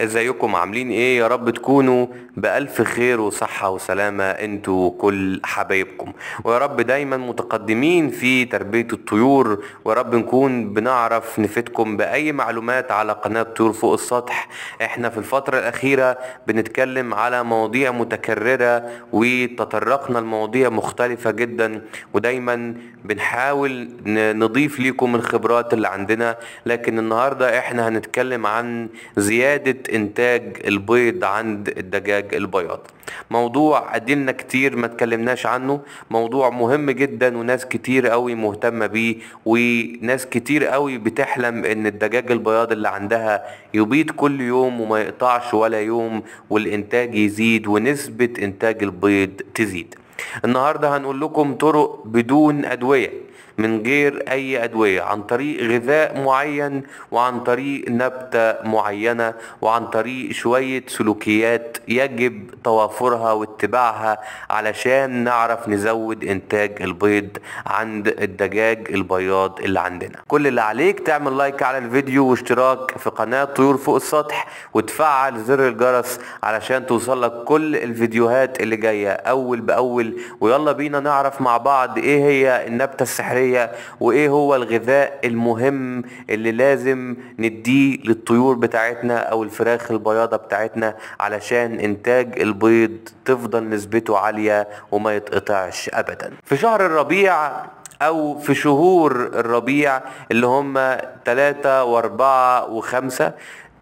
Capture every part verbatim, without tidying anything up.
ازيكم؟ عاملين ايه؟ يا رب تكونوا بألف خير وصحة وسلامة انتوا كل حبايبكم، ويا رب دايما متقدمين في تربية الطيور، ويا رب نكون بنعرف نفيدكم بأي معلومات على قناة طيور فوق السطح. احنا في الفترة الأخيرة بنتكلم على مواضيع متكررة وتطرقنا لمواضيع مختلفة جدا، ودايما بنحاول نضيف ليكم الخبرات اللي عندنا. لكن النهاردة احنا هنتكلم عن زيادة انتاج البيض عند الدجاج البياض، موضوع قدلنا كتير ما تكلمناش عنه، موضوع مهم جدا وناس كتير قوي مهتمة بيه، وناس كتير قوي بتحلم ان الدجاج البياض اللي عندها يبيض كل يوم وما يقطعش ولا يوم، والانتاج يزيد ونسبة انتاج البيض تزيد. النهاردة هنقول لكم طرق بدون أدوية، من غير أي أدوية، عن طريق غذاء معين، وعن طريق نبتة معينة، وعن طريق شوية سلوكيات يجب توافرها واتباعها علشان نعرف نزود إنتاج البيض عند الدجاج البياض اللي عندنا. كل اللي عليك تعمل لايك على الفيديو واشتراك في قناة طيور فوق السطح، وتفعل زر الجرس علشان توصلك كل الفيديوهات اللي جاية أول بأول. ويلا بينا نعرف مع بعض إيه هي النبتة السحرية وايه هو الغذاء المهم اللي لازم نديه للطيور بتاعتنا او الفراخ البياضة بتاعتنا علشان انتاج البيض تفضل نسبته عالية وما يتقطعش ابدا. في شهر الربيع او في شهور الربيع اللي هم ثلاثة واربعة وخمسة،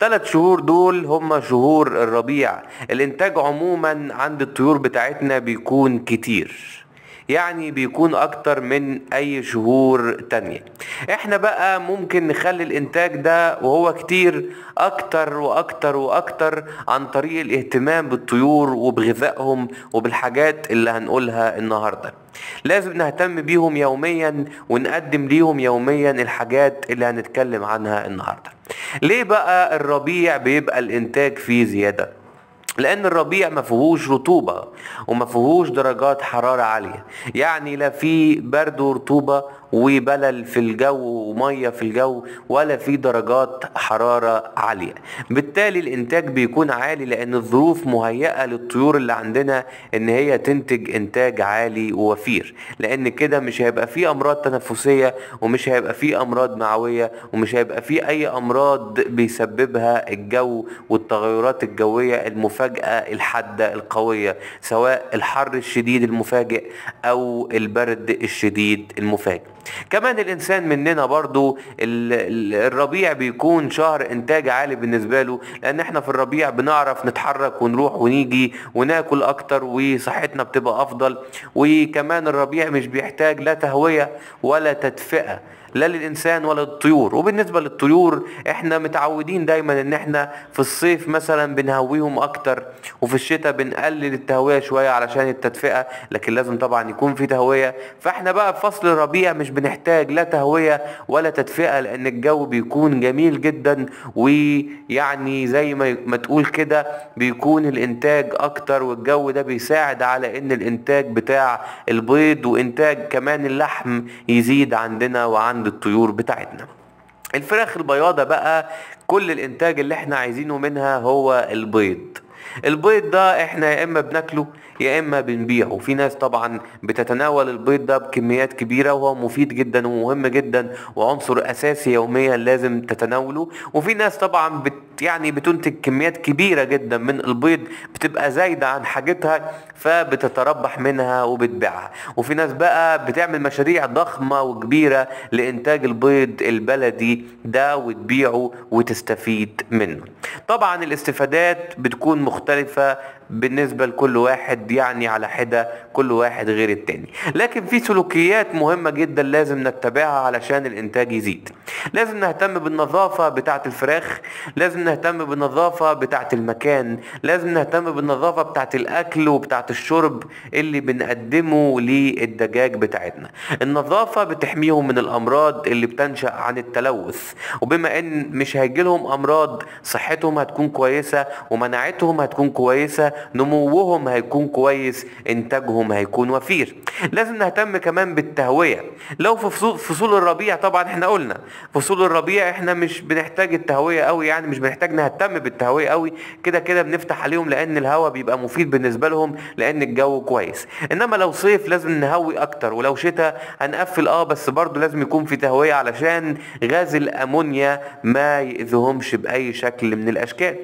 ثلاث شهور دول هم شهور الربيع، الانتاج عموما عند الطيور بتاعتنا بيكون كتير، يعني بيكون اكتر من اي شهور تانية. احنا بقى ممكن نخلي الانتاج ده وهو كتير اكتر واكتر واكتر عن طريق الاهتمام بالطيور وبغذائهم وبالحاجات اللي هنقولها النهاردة. لازم نهتم بيهم يوميا ونقدم ليهم يوميا الحاجات اللي هنتكلم عنها النهاردة. ليه بقى الربيع بيبقى الانتاج فيه زيادة؟ لأن الربيع مفيهوش رطوبة ومفيهوش درجات حرارة عالية، يعني لا في برد ورطوبة وبلل في الجو ومية في الجو، ولا في درجات حرارة عالية، بالتالي الانتاج بيكون عالي لأن الظروف مهيئة للطيور اللي عندنا ان هي تنتج انتاج عالي ووفير، لأن كده مش هيبقى فيه امراض تنفسية ومش هيبقى فيه امراض معوية ومش هيبقى فيه اي امراض بيسببها الجو والتغيرات الجوية المفاجئة الحادة القوية، سواء الحر الشديد المفاجئ او البرد الشديد المفاجئ. كمان الانسان مننا برضو الربيع بيكون شهر انتاج عالي بالنسبة له، لان احنا في الربيع بنعرف نتحرك ونروح ونيجي وناكل اكتر وصحتنا بتبقى افضل. وكمان الربيع مش بيحتاج لا تهوية ولا تدفئة، لا للانسان ولا للطيور. وبالنسبه للطيور احنا متعودين دايما ان احنا في الصيف مثلا بنهويهم اكتر، وفي الشتاء بنقلل التهويه شويه علشان التدفئه، لكن لازم طبعا يكون في تهويه. فاحنا بقى في فصل الربيع مش بنحتاج لا تهويه ولا تدفئه، لان الجو بيكون جميل جدا، ويعني زي ما تقول كده بيكون الانتاج اكتر، والجو ده بيساعد على ان الانتاج بتاع البيض وانتاج كمان اللحم يزيد عندنا وعند عند الطيور بتاعتنا. الفراخ البياضة بقى كل الانتاج اللي احنا عايزينه منها هو البيض. البيض ده احنا يا اما بناكله يا اما بنبيعه. في ناس طبعا بتتناول البيض ده بكميات كبيرة، وهو مفيد جدا ومهم جدا وعنصر اساسي يوميا لازم تتناوله. وفي ناس طبعا بت يعني بتنتج كميات كبيرة جدا من البيض، بتبقى زايدة عن حاجتها فبتتربح منها وبتبيعها. وفي ناس بقى بتعمل مشاريع ضخمة وكبيرة لإنتاج البيض البلدي ده وتبيعه وتستفيد منه. طبعا الاستفادات بتكون مختلفة بالنسبة لكل واحد، يعني على حدة، كل واحد غير التاني. لكن في سلوكيات مهمة جدا لازم نتبعها علشان الإنتاج يزيد. لازم نهتم بالنظافة بتاعة الفراخ، لازم نهتم بالنظافة بتاعة المكان، لازم نهتم بالنظافة بتاعة الأكل وبتاعة الشرب اللي بنقدمه للدجاج بتاعتنا. النظافة بتحميهم من الأمراض اللي بتنشأ عن التلوث، وبما إن مش هيجيلهم أمراض صحتهم هتكون كويسة ومناعتهم هتكون كويسة، نموهم هيكون كويس، انتاجهم هيكون وفير. لازم نهتم كمان بالتهوية. لو في فصول, فصول الربيع طبعا احنا قلنا فصول الربيع احنا مش بنحتاج التهوية قوي، يعني مش بنحتاج نهتم بالتهوية قوي، كده كده بنفتح عليهم لان الهواء بيبقى مفيد بالنسبة لهم لان الجو كويس. انما لو صيف لازم نهوي اكتر، ولو شتاء هنقفل اه بس برضو لازم يكون في تهوية علشان غاز الامونيا ما يأذهمش باي شكل من الاشكال.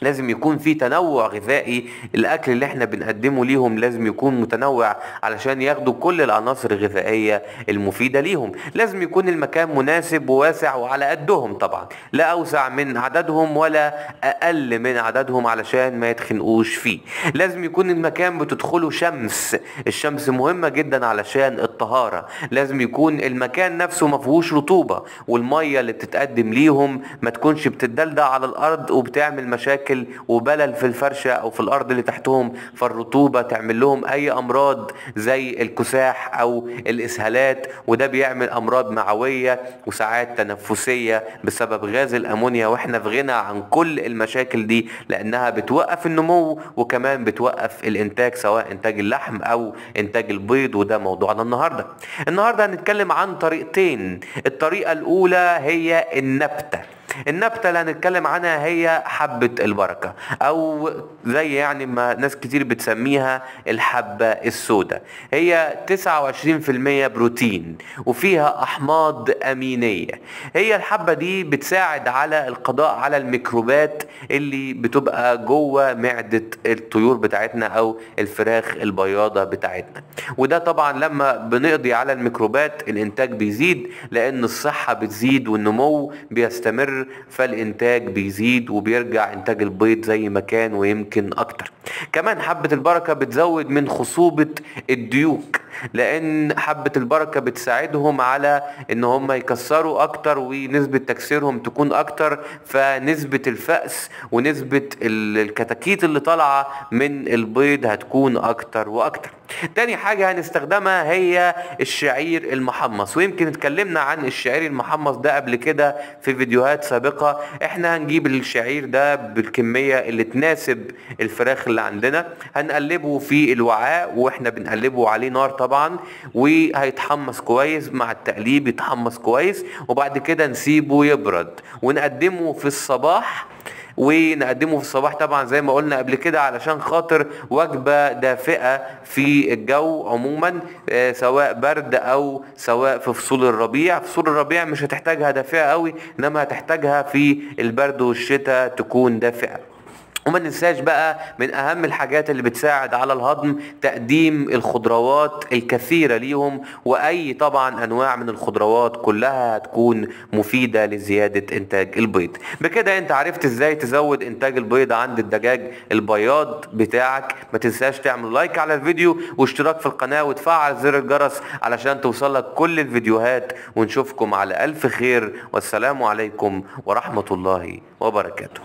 لازم يكون في تنوع غذائي، الاكل اللي احنا بنقدمه ليهم لازم يكون متنوع علشان ياخدوا كل العناصر الغذائيه المفيده ليهم. لازم يكون المكان مناسب وواسع وعلى قدهم طبعا، لا اوسع من عددهم ولا اقل من عددهم علشان ما يتخنقوش فيه. لازم يكون المكان بتدخله شمس، الشمس مهمه جدا علشان الطهاره. لازم يكون المكان نفسه ما فيهوش رطوبه، والميه اللي بتتقدم ليهم ما تكونش بتتدلدع على الارض وبتعمل مشاكل وبلل في الفرشة او في الارض اللي تحتهم، فالرطوبة تعمل لهم اي امراض زي الكساح او الاسهالات، وده بيعمل امراض معوية وساعات تنفسية بسبب غاز الامونيا، واحنا في غنى عن كل المشاكل دي لانها بتوقف النمو وكمان بتوقف الانتاج، سواء انتاج اللحم او انتاج البيض، وده موضوعنا النهاردة. النهاردة هنتكلم عن طريقتين. الطريقة الاولى هي النبتة. النبتة اللي هنتكلم عنها هي حبة البركة، او زي يعني ما ناس كتير بتسميها الحبة السوداء. هي تسعة وعشرين بالمية بروتين وفيها احماض امينية. هي الحبة دي بتساعد على القضاء على الميكروبات اللي بتبقى جوه معدة الطيور بتاعتنا او الفراخ البياضة بتاعتنا، وده طبعا لما بنقضي على الميكروبات الانتاج بيزيد، لان الصحة بتزيد والنمو بيستمر، فالانتاج بيزيد وبيرجع انتاج البيض زي ما كان ويمكن اكتر. كمان حبة البركة بتزود من خصوبة الديوك، لان حبة البركة بتساعدهم على ان هم يكسروا اكتر ونسبة تكسيرهم تكون اكتر، فنسبة الفأس ونسبة الكتاكيت اللي طالعة من البيض هتكون اكتر واكتر. تاني حاجة هنستخدمها هي الشعير المحمص، ويمكن اتكلمنا عن الشعير المحمص ده قبل كده في فيديوهات سابقة. احنا هنجيب الشعير ده بالكمية اللي تناسب الفراخ اللي عندنا، هنقلبه في الوعاء واحنا بنقلبه عليه نار طبعا، وهيتحمص كويس مع التقليب، يتحمص كويس، وبعد كده نسيبه يبرد ونقدمه في الصباح ونقدمه في الصباح طبعا زي ما قلنا قبل كده، علشان خاطر وجبة دافئة في الجو عموما، سواء برد او سواء في فصول الربيع. فصول الربيع مش هتحتاجها دافئة قوي، انما هتحتاجها في البرد والشتاء تكون دافئة. وما ننساش بقى من اهم الحاجات اللي بتساعد على الهضم تقديم الخضروات الكثيرة ليهم، واي طبعا انواع من الخضروات كلها هتكون مفيدة لزيادة انتاج البيض. بكده انت عرفت ازاي تزود انتاج البيض عند الدجاج البياض بتاعك. ما تنساش تعمل لايك على الفيديو واشتراك في القناة وتفعل زر الجرس علشان توصلك كل الفيديوهات، ونشوفكم على الف خير، والسلام عليكم ورحمة الله وبركاته.